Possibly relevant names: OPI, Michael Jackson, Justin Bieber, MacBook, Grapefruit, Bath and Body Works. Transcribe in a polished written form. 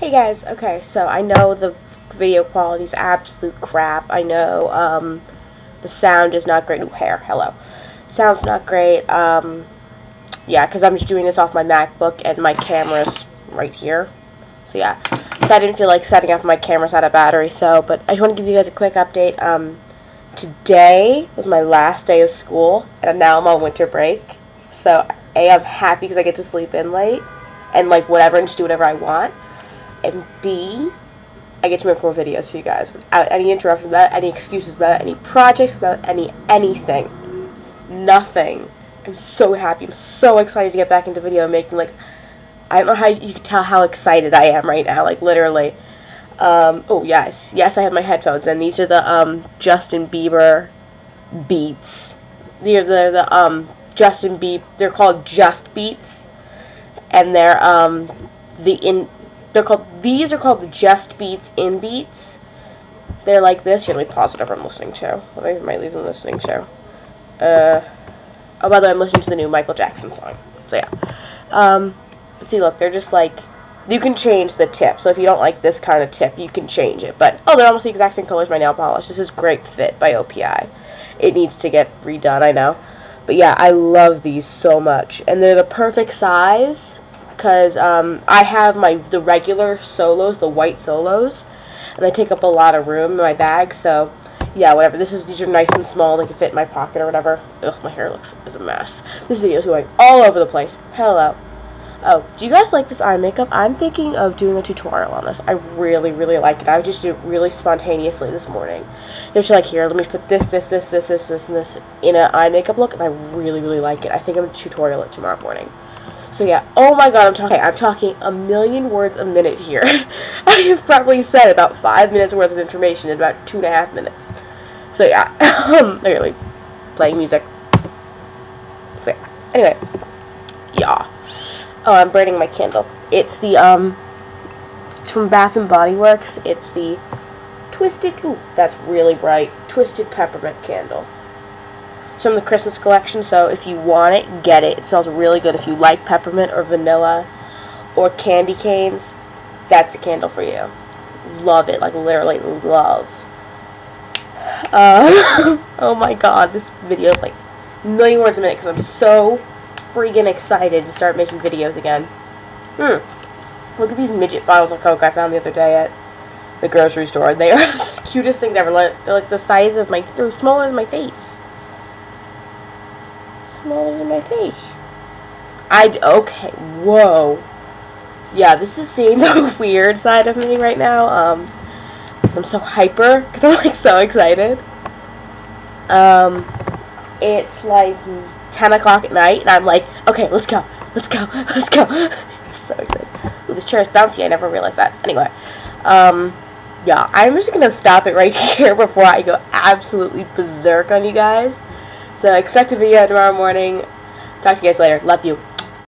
Hey guys, okay, so I know the video quality is absolute crap. I know the sound is not great. Ooh, hair, hello. Sound's not great. Yeah, because I'm just doing this off my MacBook and my camera's right here. So yeah, so I didn't feel like setting up my camera's out of battery, so, but I just want to give you guys a quick update. Today was my last day of school, and now I'm on winter break. So, A, I'm happy because I get to sleep in late, and like whatever, and just do whatever I want. And B, I get to make more videos for you guys without any interruption, without any excuses, without any projects, without anything. Nothing. I'm so happy. I'm so excited to get back into video making. Like, I don't know how you can tell how excited I am right now. Like, literally. Oh, yes. Yes, I have my headphones. And these are the Justin Bieber Beats. They're the Justin Bieber. They're called Just Beats. And they're these are called the Just Beats In Beats. They're like this. Here, let me pause whatever I'm listening to. I might leave them listening to. Oh, by the way, I'm listening to the new Michael Jackson song. So, yeah. See, look, they're just like, you can change the tip. So, if you don't like this kind of tip, you can change it. But, oh, they're almost the exact same color as my nail polish. This is Grapefruit by OPI. It needs to get redone, I know. But, yeah, I love these so much. And they're the perfect size. Because I have the regular solos, the white solos, and they take up a lot of room in my bag, so, yeah, whatever. These are nice and small, they can fit in my pocket or whatever. Ugh, my hair is a mess. This video is going all over the place. Hello. Oh, do you guys like this eye makeup? I'm thinking of doing a tutorial on this. I really, really like it. I just did it really spontaneously this morning. They're just like, here, let me put this, and this in an eye makeup look, and I really, really like it. I think I'm going to tutorial it tomorrow morning. So yeah, oh my god, I'm talking a million words a minute here. I have probably said about 5 minutes worth of information in about 2.5 minutes. So yeah, literally playing music. So yeah, anyway, yeah. Oh, I'm burning my candle. It's the, it's from Bath and Body Works. It's the Twisted, ooh, that's really bright, Twisted Peppermint Candle. It's from the Christmas collection, so if you want it, get it. It smells really good. If you like peppermint or vanilla or candy canes, that's a candle for you. Love it, like literally love. Oh my god, this video is like a million words a minute because I'm so freaking excited to start making videos again. Look at these midget bottles of Coke I found the other day at the grocery store. They are the cutest things ever. They're like the size of my, they're smaller than my face. Smaller than my face. Okay, whoa. Yeah, this is seeing the weird side of me right now, because I'm so hyper, because I'm, like, so excited. It's, like, 10 o'clock at night, and I'm like, okay, let's go. It's so exciting. Ooh, this chair is bouncy, I never realized that. Anyway, yeah, I'm just gonna stop it right here before I go absolutely berserk on you guys. So expect a video tomorrow morning. Talk to you guys later. Love you.